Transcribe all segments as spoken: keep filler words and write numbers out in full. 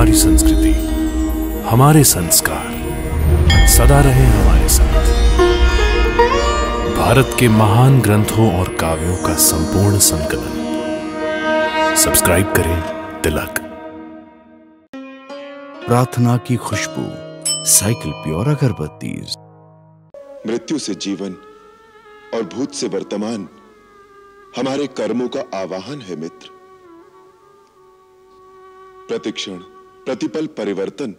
हमारी संस्कृति, हमारे संस्कार सदा रहे हमारे साथ। भारत के महान ग्रंथों और काव्यों का संपूर्ण संकलन। सब्सक्राइब करें तिलक। प्रार्थना की खुशबू, साइकिल प्योर अगरबत्ती। मृत्यु से जीवन और भूत से वर्तमान हमारे कर्मों का आवाहन है मित्र। प्रतिक्षण प्रतिपल परिवर्तन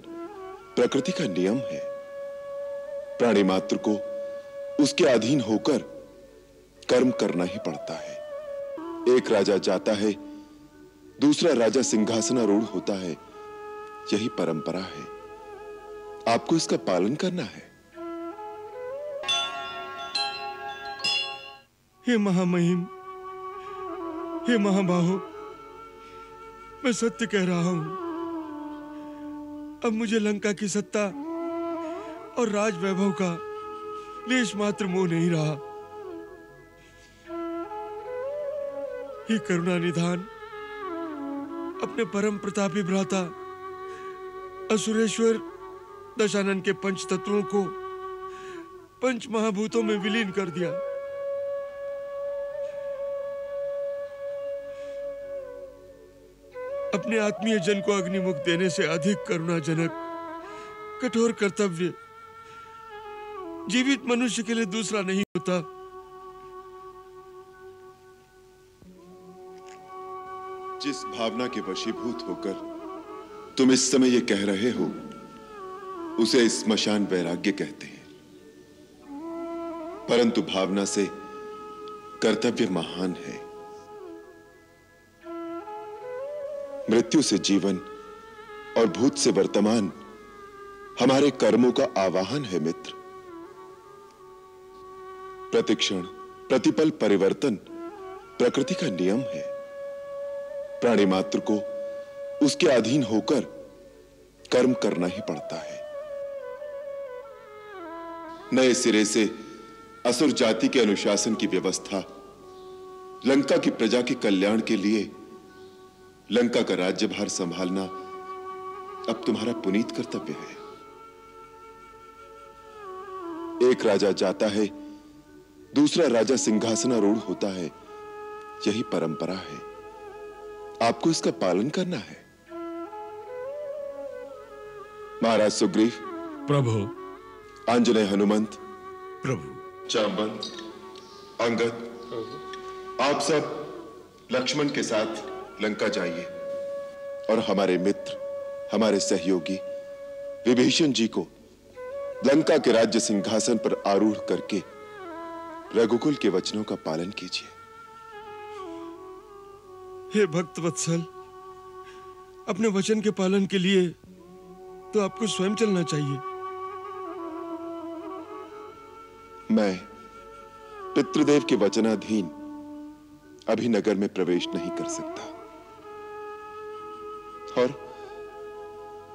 प्रकृति का नियम है। प्राणी मात्र को उसके अधीन होकर कर्म करना ही पड़ता है। एक राजा जाता है, दूसरा राजा सिंहासनारूढ़ होता है। यही परंपरा है, आपको इसका पालन करना है। हे महामहिम, हे महाबाहो, मैं सत्य कह रहा हूं। अब मुझे लंका की सत्ता और राज वैभव का लेश मात्र मोह नहीं रहा। हे करुणा निधान, अपने परम प्रतापी भ्राता असुरेश्वर दशानन के पंच तत्वों को पंच महाभूतों में विलीन कर दिया। अपने आत्मीय जन को अग्निमुख देने से अधिक करुणाजनक कठोर कर्तव्य जीवित मनुष्य के लिए दूसरा नहीं होता। जिस भावना के वशीभूत होकर तुम इस समय ये कह रहे हो, उसे स्मशान वैराग्य कहते हैं। परंतु भावना से कर्तव्य महान है। मृत्यु से जीवन और भूत से वर्तमान हमारे कर्मों का आवाहन है मित्र। प्रतिक्षण प्रतिपल परिवर्तन प्रकृति का नियम है। प्राणी मात्र को उसके अधीन होकर कर्म करना ही पड़ता है। नए सिरे से असुर जाति के अनुशासन की व्यवस्था लंका की प्रजा के कल्याण के लिए लंका का राज्यभार संभालना अब तुम्हारा पुनीत कर्तव्य है। एक राजा जाता है, दूसरा राजा सिंहासनारूढ़ होता है। यही परंपरा है, आपको इसका पालन करना है। महाराज सुग्रीव। प्रभु। आंजनेय हनुमंत। प्रभु। चांबल, अंगद, आप सब लक्ष्मण के साथ लंका जाइए और हमारे मित्र, हमारे सहयोगी विभीषण जी को लंका के राज्य सिंहासन पर आरूढ़ करके रघुकुल के वचनों का पालन कीजिए। हे भक्तवत्सल, अपने वचन के पालन के लिए तो आपको स्वयं चलना चाहिए। मैं पितृदेव के वचनाधीन अभी नगर में प्रवेश नहीं कर सकता, और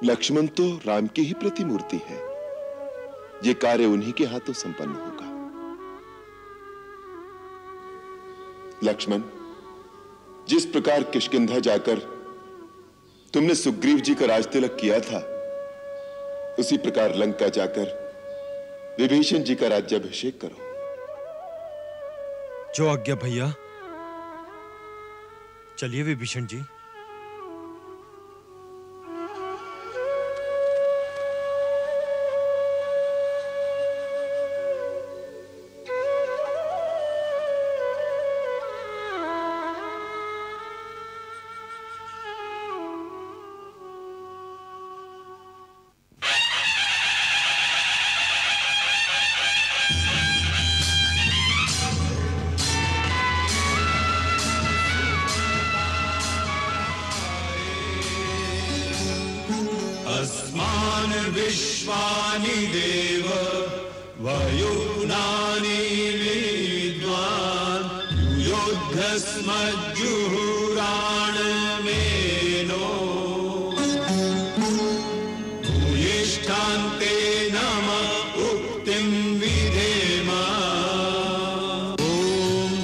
लक्ष्मण तो राम की ही प्रतिमूर्ति है। यह कार्य उन्हीं के हाथों संपन्न होगा। लक्ष्मण, जिस प्रकार किष्किंधा जाकर तुमने सुग्रीव जी का राजतिलक किया था, उसी प्रकार लंका जाकर विभीषण जी का राज्याभिषेक करो। जो आज्ञा भैया। चलिए विभीषण जी।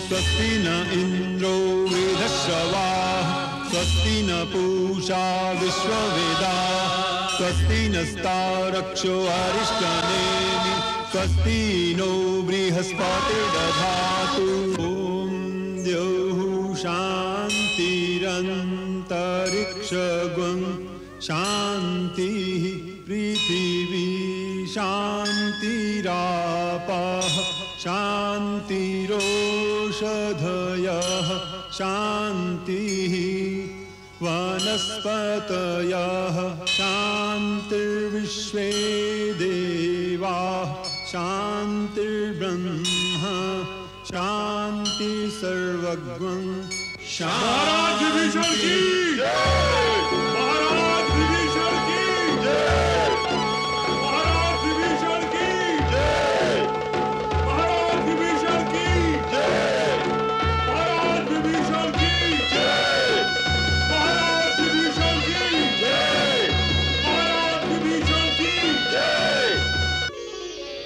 स्वस्ति न इंद्रो वेदश्रवाः, स्वस्ति न पूषा पुरुषा विश्ववेदा स्वस्ति नस्तारक्षो अरिष्टनेमि स्वस्ति नो बृहस्पतिर्दधातु। ॐ द्यौः शान्तिरन्तरिक्षं शान्तिः पृथिवी शान्तिरापः शान्तिरोषधयः शान्तिः वनस्पतयः शान्तिर्विश्वे देवाः शान्तिर्ब्रह्मा शान्तिः सर्वगुण शान्तिः।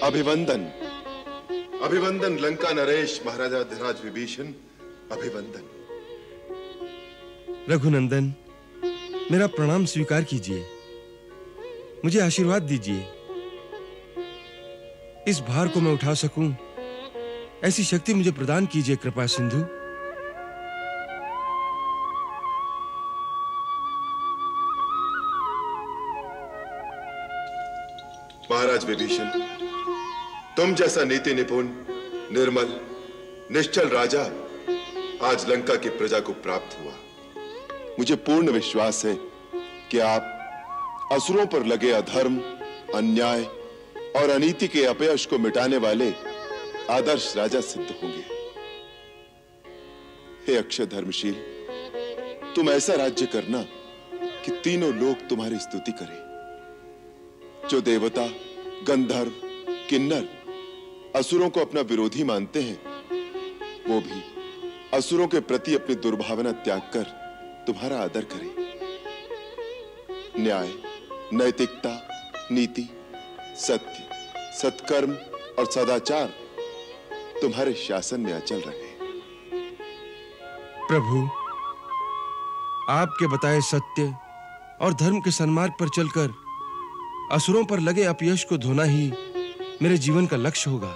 अभिवंदन अभिवंदन लंका नरेश महाराजा धीराज विभीषण अभिवंदन। रघुनंदन मेरा प्रणाम स्वीकार कीजिए, मुझे आशीर्वाद दीजिए, इस भार को मैं उठा सकूं ऐसी शक्ति मुझे प्रदान कीजिए कृपा सिंधु। महाराज विभीषण तुम जैसा नीति निपुण निर्मल निश्चल राजा आज लंका की प्रजा को प्राप्त हुआ। मुझे पूर्ण विश्वास है कि आप असुरों पर लगे अधर्म अन्याय और अनीति के अपयश को मिटाने वाले आदर्श राजा सिद्ध होंगे। हे अक्षय धर्मशील, तुम ऐसा राज्य करना कि तीनों लोग तुम्हारी स्तुति करें। जो देवता गंधर्व किन्नर असुरों को अपना विरोधी मानते हैं वो भी असुरों के प्रति अपनी दुर्भावना त्याग कर तुम्हारा आदर करें। न्याय नैतिकता नीति सत्य सत्कर्म और सदाचार तुम्हारे शासन में अचल रहे। प्रभु आपके बताए सत्य और धर्म के सन्मार्ग पर चलकर असुरों पर लगे अपयश को धोना ही मेरे जीवन का लक्ष्य होगा।